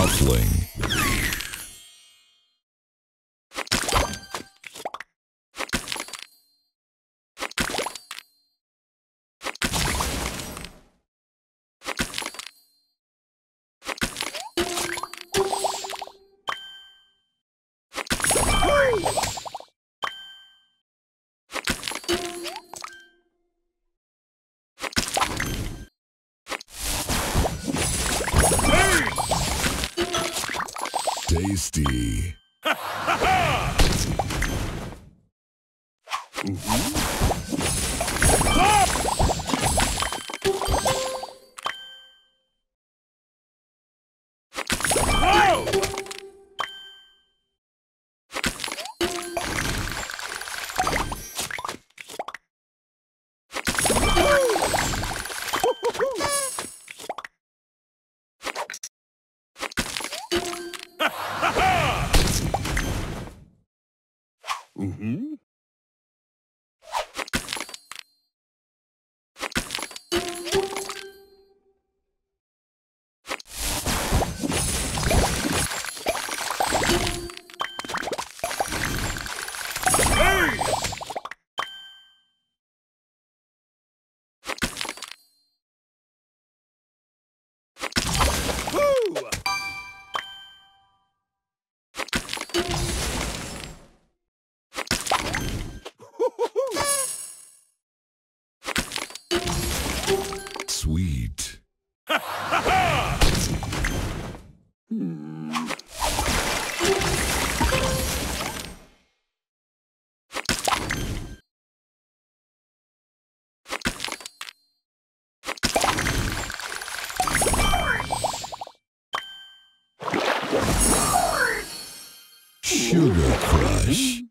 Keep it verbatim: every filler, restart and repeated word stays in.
Ruffling. Tasty. Ha ha ha! Mm-hmm. Sweet. Ha ha ha! Sugar Crush.